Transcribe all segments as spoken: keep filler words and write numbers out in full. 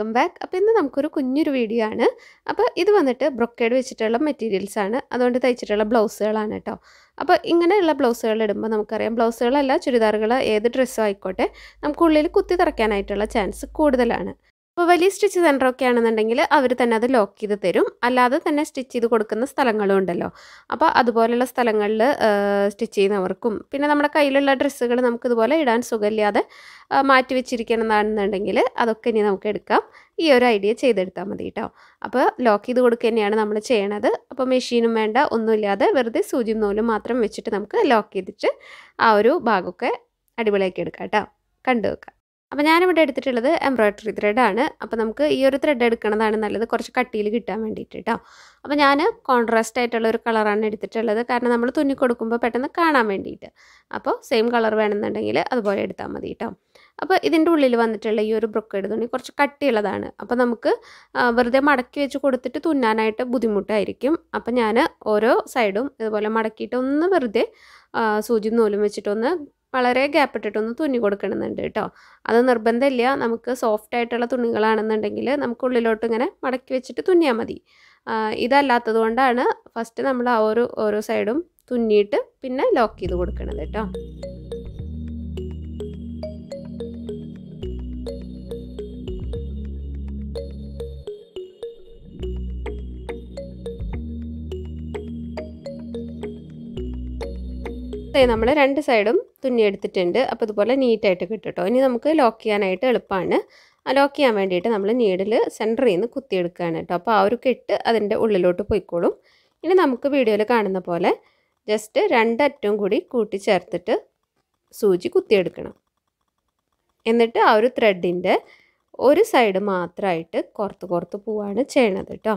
Welcome back. അപ്പോൾ ഇന്ന് നമുക്കൊരു കുഞ്ഞൊരു വീഡിയോ ആണ്. അപ്പോൾ ഇത് വന്നിട്ട് ബ്രൊക്കേഡ് വെച്ചിട്ടുള്ള മെറ്റീരിയൽസ് ആണ്, അതുകൊണ്ട് തയ്ച്ചിട്ടുള്ള ബ്ലൗസുകളാണ് കേട്ടോ. അപ്പോൾ ഇങ്ങനെയുള്ള ബ്ലൗസുകൾ ഇടുമ്പോൾ നമുക്കറിയാം, ബ്ലൗസുകളല്ല ചുരിദാറുകൾ ഏത് ഡ്രസ്സും ആയിക്കോട്ടെ, നമുക്കുള്ളിൽ കുത്തി തറയ്ക്കാനായിട്ടുള്ള ചാൻസ് കൂടുതലാണ്. അപ്പോൾ വലിയ സ്റ്റിച്ച് സെൻറ്ററൊക്കെ ആണെന്നുണ്ടെങ്കിൽ അവർ തന്നെ അത് ലോക്ക് ചെയ്ത് തരും, അല്ലാതെ തന്നെ സ്റ്റിച്ച് ചെയ്ത് കൊടുക്കുന്ന സ്ഥലങ്ങളും ഉണ്ടല്ലോ. അപ്പോൾ അതുപോലെയുള്ള സ്ഥലങ്ങളിൽ സ്റ്റിച്ച് ചെയ്യുന്നവർക്കും പിന്നെ നമ്മുടെ കയ്യിലുള്ള ഡ്രസ്സുകൾ നമുക്കിതുപോലെ ഇടാൻ സുഖമില്ലാതെ മാറ്റി വെച്ചിരിക്കണമെന്നാണെന്നുണ്ടെങ്കിൽ അതൊക്കെ ഇനി നമുക്ക് എടുക്കാം. ഈ ഒരു ഐഡിയ ചെയ്തെടുത്താൽ മതി കേട്ടോ. അപ്പോൾ ലോക്ക് ചെയ്ത് കൊടുക്കുക തന്നെയാണ് നമ്മൾ ചെയ്യണത്. അപ്പോൾ മെഷീനും വേണ്ട, ഒന്നുമില്ലാതെ വെറുതെ സൂചിയും നൂലും മാത്രം വെച്ചിട്ട് നമുക്ക് ലോക്ക് ചെയ്തിട്ട് ആ ഒരു ഭാഗമൊക്കെ അടിപൊളിയാക്കി എടുക്കാം കേട്ടോ, കണ്ടു വെക്കാം. അപ്പോൾ ഞാനിവിടെ എടുത്തിട്ടുള്ളത് എംബ്രോയിഡറി ത്രെഡാണ്. അപ്പോൾ നമുക്ക് ഈ ഒരു ത്രെഡ് എടുക്കുന്നതാണ് നല്ലത്, കുറച്ച് കട്ടിയിൽ കിട്ടാൻ വേണ്ടിയിട്ട് കേട്ടോ. അപ്പോൾ ഞാൻ കോൺട്രാസ്റ്റ് ആയിട്ടുള്ള ഒരു കളറാണ് എടുത്തിട്ടുള്ളത്, കാരണം നമ്മൾ തുന്നി കൊടുക്കുമ്പോൾ പെട്ടെന്ന് കാണാൻ വേണ്ടിയിട്ട്. അപ്പോൾ സെയിം കളർ വേണമെന്നുണ്ടെങ്കിൽ അതുപോലെ എടുത്താൽ മതി കേട്ടോ. അപ്പോൾ ഇതിൻ്റെ ഉള്ളിൽ വന്നിട്ടുള്ള ഈ ഒരു ബ്രൊക്കേഡ് തുണി കുറച്ച് കട്ടിയുള്ളതാണ്. അപ്പോൾ നമുക്ക് വെറുതെ മടക്കി വെച്ച് കൊടുത്തിട്ട് തുന്നാനായിട്ട് ബുദ്ധിമുട്ടായിരിക്കും. അപ്പോൾ ഞാൻ ഓരോ സൈഡും ഇതുപോലെ മടക്കിയിട്ട് ഒന്ന് വെറുതെ സൂചി നൂലും വെച്ചിട്ടൊന്ന് വളരെ ഗ്യാപ്പ് ഇട്ടിട്ടൊന്ന് തുന്നി കൊടുക്കണമെന്നുണ്ട് കേട്ടോ. അത് നിർബന്ധമില്ല, നമുക്ക് സോഫ്റ്റ് ആയിട്ടുള്ള തുണികളാണെന്നുണ്ടെങ്കിൽ നമുക്ക് ഉള്ളിലോട്ട് ഇങ്ങനെ മടക്കി വെച്ചിട്ട് തുന്നിയാൽ മതി. ഇതല്ലാത്തത് കൊണ്ടാണ് ഫസ്റ്റ് നമ്മൾ ആ ഒരു ഓരോ സൈഡും തുന്നിയിട്ട് പിന്നെ ലോക്ക് ചെയ്ത് കൊടുക്കണത് കേട്ടോ. നമ്മൾ രണ്ട് സൈഡും തുന്നിയെടുത്തിട്ടുണ്ട്. അപ്പോൾ ഇതുപോലെ നീറ്റായിട്ട് കിട്ടും കേട്ടോ. ഇനി നമുക്ക് ലോക്ക് ചെയ്യാനായിട്ട് എളുപ്പമാണ്. ലോക്ക് ചെയ്യാൻ വേണ്ടിയിട്ട് നമ്മൾ നീഡിൽ സെൻറ്ററിൽ നിന്ന് കുത്തിയെടുക്കുകയാണ് കേട്ടോ. അപ്പോൾ ആ ഒരു കെട്ട് അതിൻ്റെ ഉള്ളിലോട്ട് പോയിക്കോളും. ഇനി നമുക്ക് വീഡിയോയിൽ കാണുന്ന പോലെ ജസ്റ്റ് രണ്ടറ്റവും കൂടി കൂട്ടിച്ചേർത്തിട്ട് സൂചി കുത്തിയെടുക്കണം. എന്നിട്ട് ആ ഒരു ത്രെഡിൻ്റെ ഒരു സൈഡ് മാത്രമായിട്ട് കോർത്ത് കോർത്ത് പോവാണ് ചെയ്യണത് കേട്ടോ.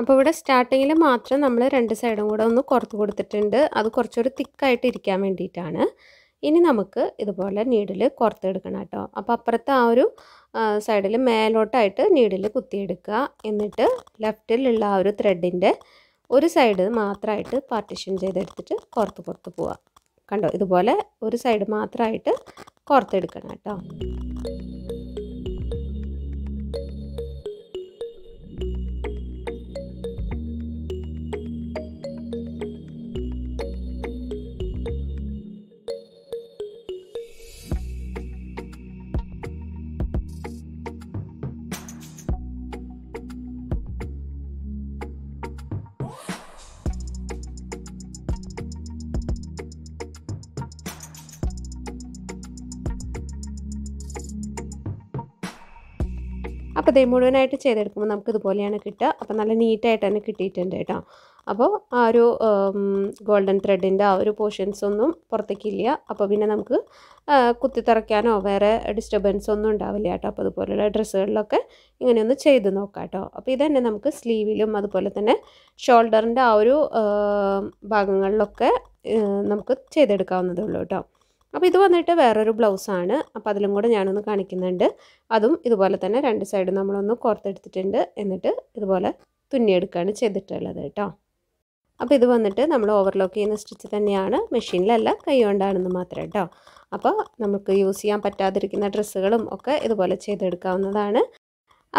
അപ്പോൾ ഇവിടെ സ്റ്റാർട്ടിങ്ങിൽ മാത്രം നമ്മൾ രണ്ട് സൈഡും കൂടെ ഒന്ന് കോർത്ത് കൊടുത്തിട്ടുണ്ട്, അത് കുറച്ചൊരു തിക്കായിട്ട് ഇരിക്കാൻ വേണ്ടിയിട്ടാണ്. ഇനി നമുക്ക് ഇതുപോലെ നീഡിൽ കോർത്തെടുക്കണം കേട്ടോ. അപ്പോൾ അപ്പുറത്തെ ആ ഒരു സൈഡിൽ മേലോട്ടായിട്ട് നീഡിൽ കുത്തിയെടുക്കുക. എന്നിട്ട് ലെഫ്റ്റിലുള്ള ആ ഒരു ത്രെഡിൻ്റെ ഒരു സൈഡ് മാത്രമായിട്ട് പാർട്ടിഷൻ ചെയ്തെടുത്തിട്ട് കോർത്ത് കോർത്ത് പോവുക. കണ്ടോ, ഇതുപോലെ ഒരു സൈഡ് മാത്രമായിട്ട് കോർത്തെടുക്കണം കേട്ടോ. അപ്പോൾ ദേ മുഴുവനായിട്ട് ചെയ്തെടുക്കുമ്പോൾ നമുക്ക് ഇതുപോലെയാണ് കിട്ടുക. അപ്പോൾ നല്ല നീറ്റായിട്ട് തന്നെ കിട്ടിയിട്ടുണ്ട് കേട്ടോ. അപ്പോൾ ആ ഒരു ഗോൾഡൻ ത്രെഡിൻ്റെ ആ ഒരു പോർഷൻസ് ഒന്നും പുറത്തേക്കില്ല. അപ്പോൾ പിന്നെ നമുക്ക് കുത്തിത്തറയ്ക്കാനോ വേറെ ഡിസ്റ്റർബൻസ് ഒന്നും ഉണ്ടാവില്ല കേട്ടോ. അപ്പോൾ അതുപോലെയുള്ള ഡ്രസ്സുകളിലൊക്കെ ഇങ്ങനെയൊന്ന് ചെയ്ത് നോക്കാം കേട്ടോ. അപ്പോൾ ഇതന്നെ നമുക്ക് സ്ലീവിലും അതുപോലെ തന്നെ ഷോൾഡറിൻ്റെ ആ ഒരു ഭാഗങ്ങളിലൊക്കെ നമുക്ക് ചെയ്തെടുക്കാവുന്നതേ ഉള്ളൂ കേട്ടോ. അപ്പോൾ ഇത് വന്നിട്ട് വേറൊരു ബ്ലൗസാണ്. അപ്പോൾ അതിലും കൂടെ ഞാനൊന്ന് കാണിക്കുന്നുണ്ട്. അതും ഇതുപോലെ തന്നെ രണ്ട് സൈഡും നമ്മളൊന്ന് കോർത്തെടുത്തിട്ടുണ്ട്. എന്നിട്ട് ഇതുപോലെ തുന്നിയെടുക്കുകയാണ് ചെയ്തിട്ടുള്ളത് കേട്ടോ. അപ്പോൾ ഇത് വന്നിട്ട് നമ്മൾ ഓവർലോക്ക് ചെയ്യുന്ന സ്റ്റിച്ച് തന്നെയാണ്, മെഷീനിലല്ല, കൈ കൊണ്ടാണെന്ന് മാത്രം കേട്ടോ. അപ്പോൾ നമുക്ക് യൂസ് ചെയ്യാൻ പറ്റാതിരിക്കുന്ന ഡ്രസ്സുകളും ഒക്കെ ഇതുപോലെ ചെയ്തെടുക്കാവുന്നതാണ്.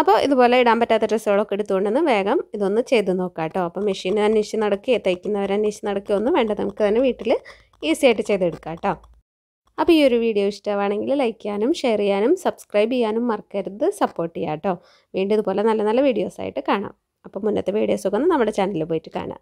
അപ്പോൾ ഇതുപോലെ ഇടാൻ പറ്റാത്ത ഡ്രസ്സുകളൊക്കെ എടുത്തുകൊണ്ടെന്ന് വേഗം ഇതൊന്ന് ചെയ്ത് നോക്കാം കേട്ടോ. അപ്പോൾ മെഷീൻ അന്വേഷിച്ച് നടക്കുകയോ തയ്ക്കുന്നവരെ അന്വേഷിച്ച് നടക്കുകയോ ഒന്നും വേണ്ട, നമുക്ക് തന്നെ വീട്ടിൽ ഈസി ആയിട്ട് ചെയ്തെടുക്കാം കേട്ടോ. അപ്പോൾ ഈ ഒരു വീഡിയോ ഇഷ്ടമാണെങ്കിൽ ലൈക്ക് ചെയ്യാനും ഷെയർ ചെയ്യാനും സബ്സ്ക്രൈബ് ചെയ്യാനും മറക്കരുത്, സപ്പോർട്ട് ചെയ്യാം കേട്ടോ. വീണ്ടും ഇതുപോലെ നല്ല നല്ല വീഡിയോസായിട്ട് കാണാം. അപ്പോൾ മുന്നത്തെ വീഡിയോസൊക്കെ ഒന്ന് നമ്മുടെ ചാനലിൽ പോയിട്ട് കാണാം.